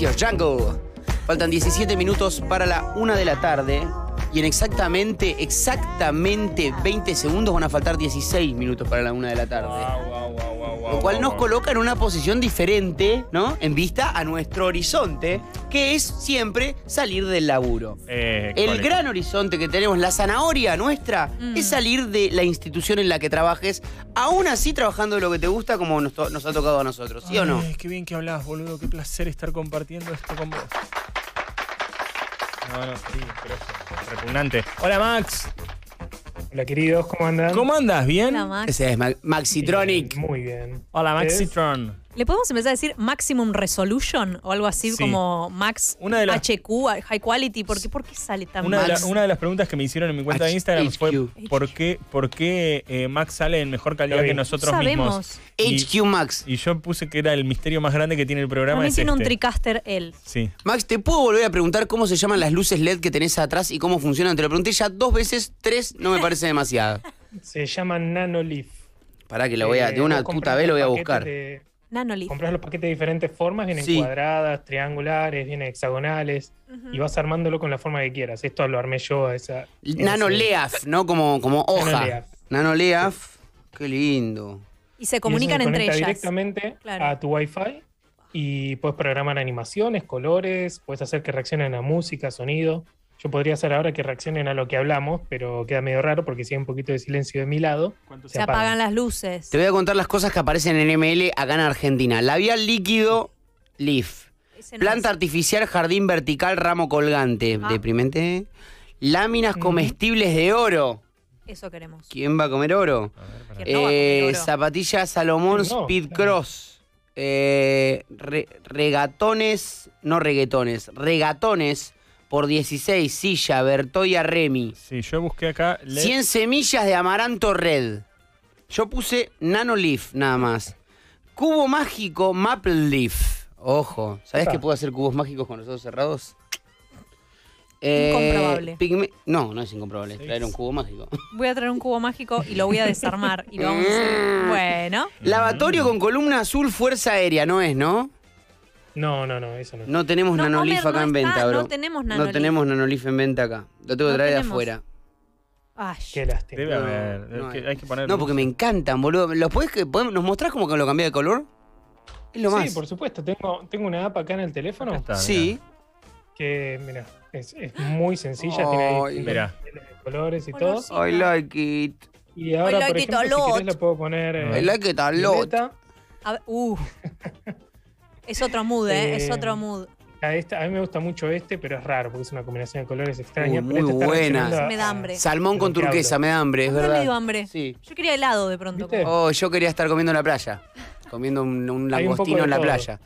Gracias, Django. Faltan 17 minutos para la 1 de la tarde. Y en exactamente 20 segundos van a faltar 16 minutos para la 1 de la tarde. Lo cual nos coloca en una posición diferente, ¿no? En vista a nuestro horizonte, que es siempre salir del laburo. El gran horizonte que tenemos, la zanahoria nuestra, es salir de la institución en la que trabajes, aún así trabajando de lo que te gusta como nos ha tocado a nosotros, ¿sí o no? Qué bien que hablás, boludo. Qué placer estar compartiendo esto con vos. No, sí, pero es repugnante. Hola, Max. Hola, queridos, ¿cómo andan? ¿Cómo andas? ¿Bien? Hola, Max. Ese es Maxitronic. Muy bien. Hola, Maxitron. ¿Le podemos empezar a decir Maximum Resolution o algo así como Max HQ, High Quality? ¿Por qué sale tan mal? Una de las preguntas que me hicieron en mi cuenta de Instagram fue ¿por qué Max sale en mejor calidad que nosotros mismos? HQ Max. Y yo puse que era el misterio más grande que tiene el programa. También tiene un Tricaster L. Sí. Max, ¿te puedo volver a preguntar cómo se llaman las luces LED que tenés atrás y cómo funcionan? Te lo pregunté ya dos veces, tres no me parece demasiado. Se llaman Nanoleaf. Pará que lo voy a... De una puta vez lo voy a buscar. Nanoleaf. Compras los paquetes de diferentes formas, vienen cuadradas, triangulares, vienen hexagonales, y vas armándolo con la forma que quieras. Esto lo armé yo a esa... Nanoleaf, ¿no? Como hoja. Nanoleaf. Qué lindo. Y se comunican y entre ellas. Directamente a tu Wi-Fi y puedes programar animaciones, colores, puedes hacer que reaccionen a música, sonido. Yo podría hacer ahora que reaccionen a lo que hablamos, pero queda medio raro porque si hay un poquito de silencio de mi lado, se apagan las luces. Te voy a contar las cosas que aparecen en ML acá en Argentina. Labial líquido, leaf. Planta artificial, jardín vertical, ramo colgante. Deprimente. Láminas comestibles de oro. Eso queremos. ¿Quién va a comer oro? A ver, zapatilla Salomón Speed Cross. Regatones. Por 16, Silla, Bertoya, Remy. Sí, yo busqué acá... 100 semillas de amaranto red. Yo puse Nanoleaf nada más. Cubo mágico, Maple Leaf. Ojo, ¿sabés que puedo hacer cubos mágicos con los ojos cerrados? Incomprobable. No es incomprobable. Traer un cubo mágico. Voy a traer un cubo mágico y lo voy a desarmar. Y lo vamos a hacer. Bueno. Lavatorio con columna azul, fuerza aérea. No es, ¿no? No, eso no. No tenemos Nanoleaf acá en venta, bro. No tenemos Nanoleaf en venta acá. Lo tengo que traer de afuera. Ay, qué lástima. Debe haber. Hay que poner. No, porque me encantan, boludo. ¿Nos mostrás cómo lo cambié de color? Es lo más. Sí, por supuesto. Tengo una app acá en el teléfono. Está, sí. Que, mira, es muy sencilla. Tiene ahí colores y todo. I like it. Y ahora, por ejemplo, si querés, la puedo poner. I like it a lot. Es otro mood, es otro mood. A mí me gusta mucho pero es raro porque es una combinación de colores extraña. Muy buena. Me da hambre. Salmón con turquesa, me da hambre, es verdad. Me dio hambre. Sí. Yo quería helado de pronto. Yo quería estar comiendo en la playa. Comiendo un langostino en la playa.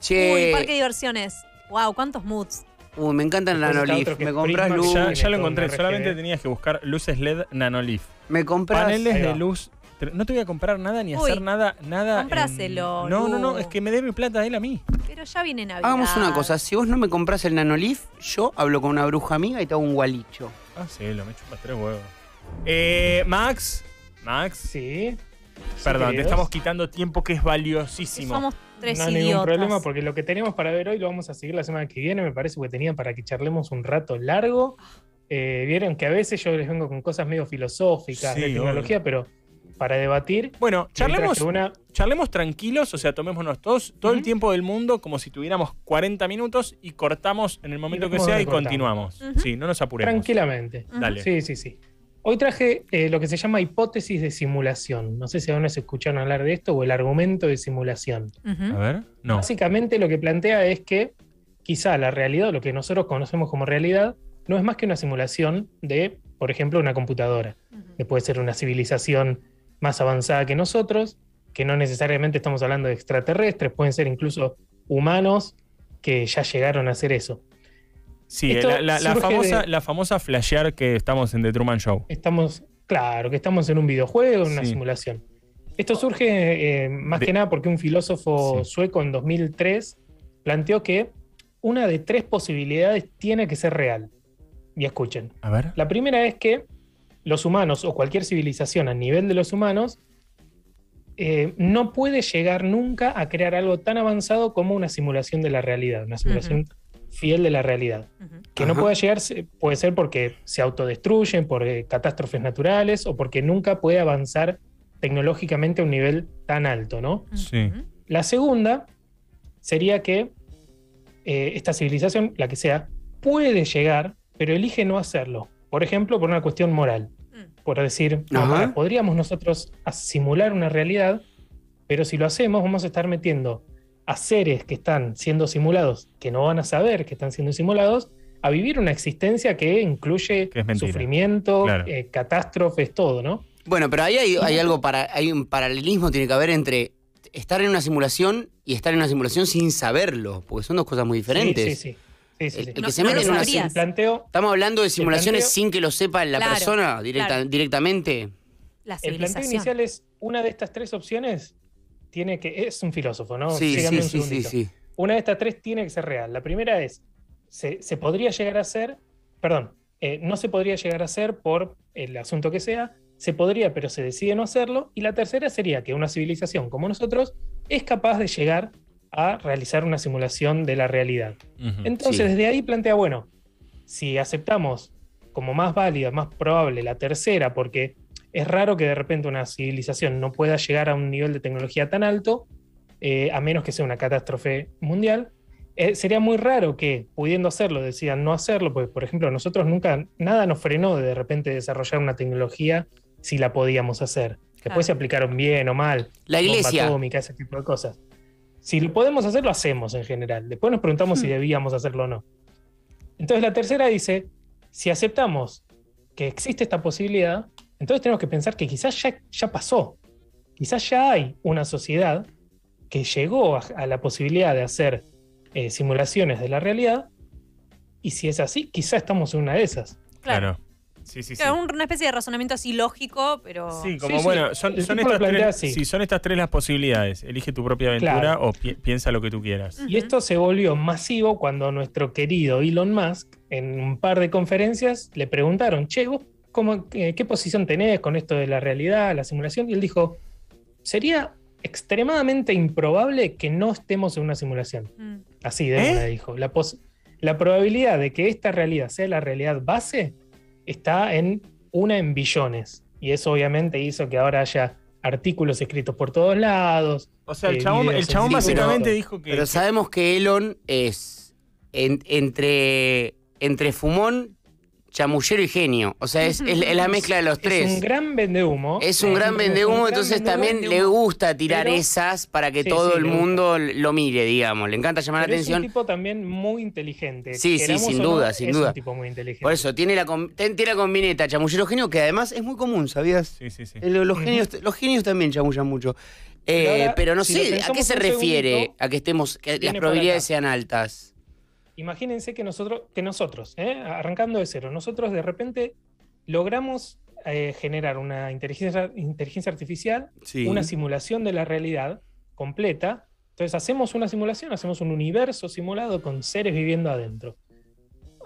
Che. Uy, parque de diversiones. Wow, cuántos moods. Uy, me encantan las Nanoleaf. Me compras luz. Ya lo encontré, solamente tenías que buscar luces LED Nanoleaf. Me compras paneles de luz. No te voy a comprar nada ni hacer nada. Compráselo. No, es que me dé mi plata él a mí. Pero ya viene Navidad. Hagamos una cosa, si vos no me compras el Nanoleaf, yo hablo con una bruja amiga y te hago un gualicho. Lo me chupas tres huevos. Max. Sí. Perdón, te estamos quitando tiempo que es valiosísimo. Somos tres idiotas. No hay ningún problema porque lo que tenemos para ver hoy lo vamos a seguir la semana que viene. Me parece que tenían para que charlemos un rato largo. Vieron que a veces yo les vengo con cosas medio filosóficas de tecnología, pero... para debatir. Bueno, charlemos tranquilos, o sea, tomémonos todo el tiempo del mundo como si tuviéramos 40 minutos y cortamos en el momento que sea y continuamos. Sí, no nos apuremos. Tranquilamente. Dale. Sí. Hoy traje lo que se llama hipótesis de simulación. No sé si aún se escucharon hablar de esto o el argumento de simulación. A ver, no. Básicamente lo que plantea es que quizá la realidad, lo que nosotros conocemos como realidad, no es más que una simulación de, por ejemplo, una computadora. Que puede ser una civilización más avanzada que nosotros, que no necesariamente estamos hablando de extraterrestres, pueden ser incluso humanos que ya llegaron a hacer eso. Sí, la famosa flashear que estamos en The Truman Show. Estamos en un videojuego, en una simulación. Esto surge más que nada porque un filósofo sueco en 2003 planteó que una de tres posibilidades tiene que ser real. Y escuchen. A ver. La primera es que los humanos o cualquier civilización a nivel de los humanos no puede llegar nunca a crear algo tan avanzado como una simulación de la realidad, una simulación fiel de la realidad. Que no pueda llegar puede ser porque se autodestruyen, por catástrofes naturales o porque nunca puede avanzar tecnológicamente a un nivel tan alto, ¿no? Sí. La segunda sería que esta civilización, la que sea, puede llegar, pero elige no hacerlo. Por ejemplo, por una cuestión moral. Por decir, no, podríamos nosotros simular una realidad, pero si lo hacemos vamos a estar metiendo a seres que están siendo simulados, que no van a saber que están siendo simulados, a vivir una existencia que incluye sufrimiento, claro, catástrofes, todo, ¿no? Bueno, pero ahí hay algo hay un paralelismo tiene que haber entre estar en una simulación y estar en una simulación sin saberlo, porque son dos cosas muy diferentes. Sí. El que no, se mete no en una planteo. Estamos hablando de simulaciones sin que lo sepa la persona directamente. El planteo inicial es una de estas tres opciones tiene que es un filósofo, ¿no? Sí. Una de estas tres tiene que ser real. La primera es se podría llegar a ser, no se podría llegar a ser por el asunto que sea. Se podría, pero se decide no hacerlo. Y la tercera sería que una civilización como nosotros es capaz de llegar a realizar una simulación de la realidad. Entonces, desde ahí plantea, bueno, si aceptamos como más válida, más probable la tercera, porque es raro que de repente una civilización no pueda llegar a un nivel de tecnología tan alto, a menos que sea una catástrofe mundial, sería muy raro que, pudiendo hacerlo, decidan no hacerlo, porque, por ejemplo, nosotros nunca, nada nos frenó de repente desarrollar una tecnología si la podíamos hacer. Después se aplicaron bien o mal. La iglesia. Bomba atómica, ese tipo de cosas. Si lo podemos hacer, lo hacemos en general. Después nos preguntamos si debíamos hacerlo o no. Entonces la tercera dice, si aceptamos que existe esta posibilidad, entonces tenemos que pensar que quizás ya pasó. Quizás ya hay una sociedad que llegó a la posibilidad de hacer simulaciones de la realidad. Y si es así, quizás estamos en una de esas. Claro. Sí. Una especie de razonamiento así lógico, pero... Son estas tres las posibilidades. Elige tu propia aventura o piensa lo que tú quieras. Y esto se volvió masivo cuando nuestro querido Elon Musk, en un par de conferencias, le preguntaron, che, vos, ¿qué posición tenés con esto de la realidad, la simulación? Y él dijo, sería extremadamente improbable que no estemos en una simulación. Así de una dijo. La probabilidad de que esta realidad sea la realidad base... está en una en billones. Y eso obviamente hizo que ahora haya artículos escritos por todos lados. O sea, el chabón básicamente dijo que... Pero sabemos que Elon es entre fumón, chamullero y genio. O sea, es la mezcla de los tres. Es un gran vendehumo. Entonces también le gusta tirar esas para que todo el mundo lo mire, digamos. Le encanta llamar la atención. Es un tipo también muy inteligente. Sin duda. Es un tipo muy inteligente. Por eso, tiene la combineta chamullero genio, que además es muy común, ¿sabías? Sí. Los genios también chamullan mucho. Pero no sé, ¿a qué se refiere a que estemos, que las probabilidades sean altas? Imagínense que nosotros, arrancando de cero, nosotros de repente logramos generar una inteligencia artificial, una simulación de la realidad completa. Entonces hacemos una simulación, hacemos un universo simulado con seres viviendo adentro,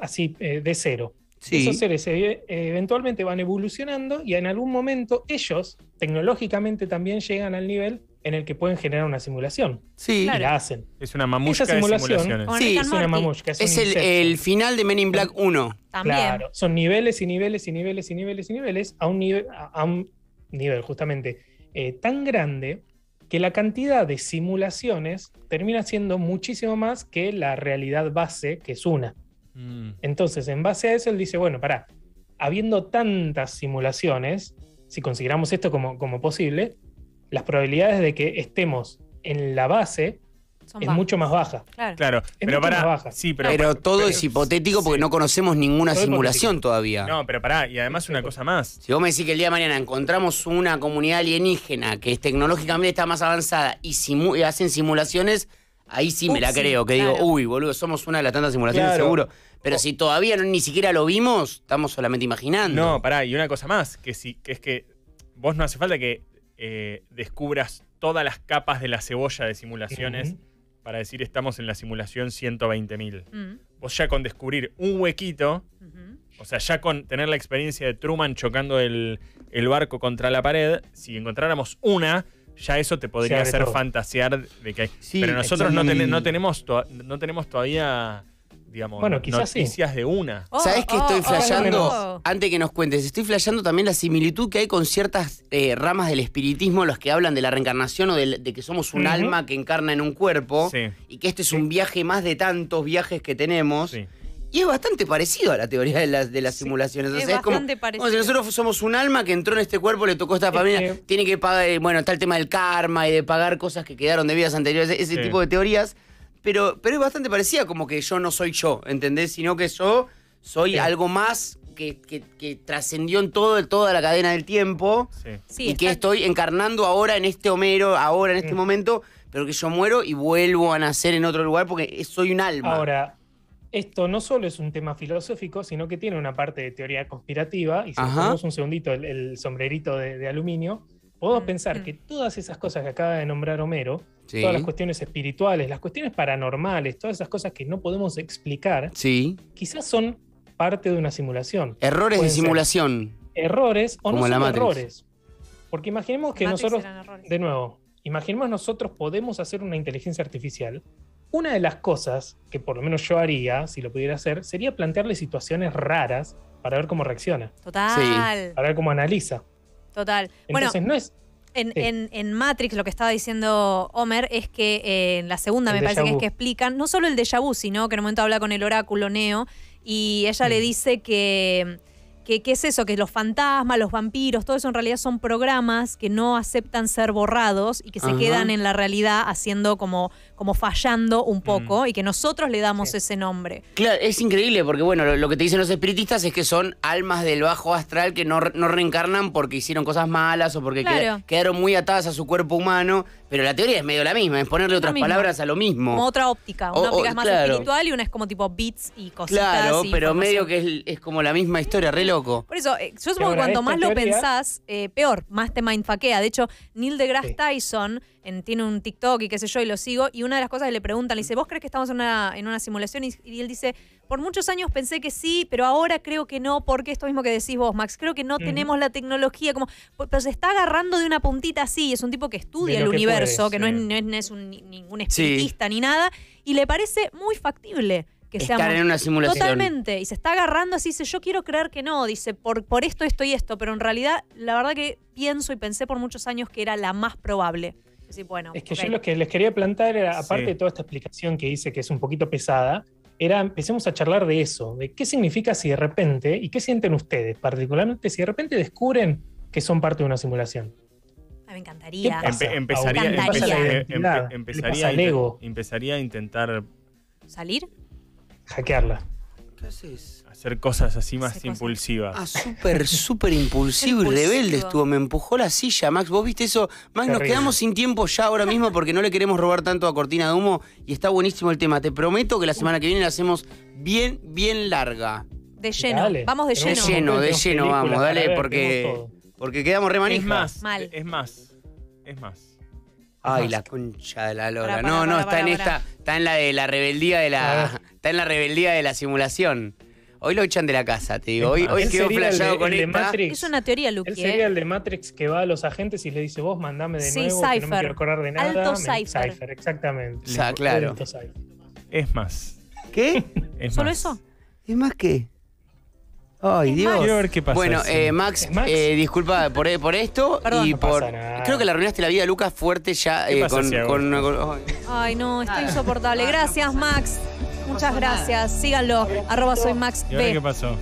así de cero. Esos seres eventualmente van evolucionando y en algún momento ellos tecnológicamente también llegan al nivel en el que pueden generar una simulación. Y la hacen. Es una mamushka de simulaciones. Es una mamushka. Es el final de Men in Black 1. También. Claro, son niveles y niveles y niveles y niveles y niveles a un nivel justamente tan grande que la cantidad de simulaciones termina siendo muchísimo más que la realidad base, que es una. Entonces, en base a eso, él dice, bueno, pará, habiendo tantas simulaciones, si consideramos esto como posible... las probabilidades de que estemos en la base mucho más bajas. Claro. Pero es hipotético porque no conocemos ninguna simulación todavía. No, pero pará, y además una cosa más. Si vos me decís que el día de mañana encontramos una comunidad alienígena que es tecnológicamente está más avanzada y hacen simulaciones, ahí sí me la creo, digo, boludo, somos una de las tantas simulaciones seguro. Pero si todavía ni siquiera lo vimos, estamos solamente imaginando. No, pará, y una cosa más, que es que vos no hace falta que descubras todas las capas de la cebolla de simulaciones para decir estamos en la simulación 120.000. Vos ya con descubrir un huequito, o sea, ya con tener la experiencia de Truman chocando el barco contra la pared, si encontráramos una, ya eso te podría hacer todo. Fantasear de que hay. Sí, pero nosotros no tenemos todavía, digamos, bueno, noticias sí. de una. ¿Sabés que estoy flasheando? Antes que nos cuentes, estoy flasheando también la similitud que hay con ciertas ramas del espiritismo, los que hablan de la reencarnación o de que somos un alma que encarna en un cuerpo, sí. y que este es un viaje más de tantos viajes que tenemos. Sí. Y es bastante parecido a la teoría de las simulaciones. O sea, es como, parecido. Si nosotros somos un alma que entró en este cuerpo, le tocó esta familia, tiene que pagar, bueno, está el tema del karma y de pagar cosas que quedaron de vidas anteriores, ese tipo de teorías. Pero es bastante parecida, como que yo no soy yo, ¿entendés? Sino que yo soy algo más que trascendió en toda la cadena del tiempo y que estoy encarnando ahora en este Homero, ahora en este momento, pero que yo muero y vuelvo a nacer en otro lugar porque soy un alma. Ahora... Esto no solo es un tema filosófico, sino que tiene una parte de teoría conspirativa. Y si ponemos un segundito el sombrerito de aluminio, podemos pensar que todas esas cosas que acaba de nombrar Homero, todas las cuestiones espirituales, las cuestiones paranormales, todas esas cosas que no podemos explicar, quizás son parte de una simulación. Errores pueden de simulación. Errores o como no son Matrix. Errores. Porque imaginemos que Matrix nosotros, de nuevo, imaginemos nosotros podemos hacer una inteligencia artificial. Una de las cosas que por lo menos yo haría, si lo pudiera hacer, sería plantearle situaciones raras para ver cómo reacciona. Total. Para ver cómo analiza. Total. Entonces bueno, no es... En Matrix lo que estaba diciendo Homer es que en la segunda me parece que es que explican, no solo el déjà vu, sino que en un momento habla con el oráculo Neo y ella le dice que es eso, que los fantasmas, los vampiros, todo eso en realidad son programas que no aceptan ser borrados y que se quedan en la realidad haciendo como fallando un poco y que nosotros le damos ese nombre. Claro, es increíble porque bueno, lo que te dicen los espiritistas es que son almas del bajo astral que no reencarnan porque hicieron cosas malas o porque quedaron muy atadas a su cuerpo humano, pero la teoría es medio la misma, es ponerle otras palabras a lo mismo. Como otra óptica, una óptica es más espiritual y una es como tipo beats y cositas. Claro, pero medio que es como la misma historia, reloj. Por eso, yo supongo que cuanto más lo pensás, peor, más te mindfuckea. De hecho, Neil deGrasse Tyson tiene un TikTok y qué sé yo, y lo sigo, y una de las cosas que le preguntan, le dice, ¿vos crees que estamos en una simulación? Y él dice, por muchos años pensé que sí, pero ahora creo que no, porque esto mismo que decís vos, Max, creo que no tenemos la tecnología, como pero se está agarrando de una puntita así, es un tipo que estudia el universo, que no es ningún espiritista ni nada, y le parece muy factible. Estar en una simulación. Totalmente. Y se está agarrando así, dice, yo quiero creer que no. Dice, por esto, esto y esto. Pero en realidad, la verdad que pienso y pensé por muchos años que era la más probable. Así, bueno, es que yo lo que les quería plantear era, aparte de toda esta explicación que hice, que es un poquito pesada, era empecemos a charlar de eso. De qué significa si de repente, y qué sienten ustedes, particularmente, si de repente descubren que son parte de una simulación. Ay, me encantaría. Empezaría a intentar... ¿Salir? Hackearla. ¿Qué haces? Hacer cosas así más impulsivas. Ah, súper impulsivo y rebelde estuvo. Me empujó la silla, Max. ¿Vos viste eso? Max, nos quedamos sin tiempo ya ahora mismo porque no le queremos robar tanto a Cortina de Humo y está buenísimo el tema. Te prometo que la semana que viene la hacemos bien, bien larga. De lleno. Dale. Vamos de lleno. De lleno vamos. Dale, porque quedamos re manijas. Es más. Ay, la concha de la lora. Está en la de la rebeldía de la. Está en la rebeldía de la simulación. Hoy lo echan de la casa, te digo. Hoy quedó flasheado con el Matrix. Es una teoría, Luqui. Él sería el de Matrix que va a los agentes y le dice, vos mandame de nuevo, Cypher. Que no me quiero acordar de nada. Alto Cypher. Cypher, exactamente. O sea, claro. Alto Cypher. Es más. ¿Qué? Es ¿Solo más. Eso? ¿Es más qué? Ay, Dios. Quiero ver qué pasa. Bueno, Max, disculpa por esto. Perdón, y por. No pasa nada. Creo que le arruinaste la vida a Lucas fuerte ya con... Ay, no, está insoportable. Gracias, Max. Muchas gracias. Síganlo. @soyMaxB. ¿Y ahora qué pasó?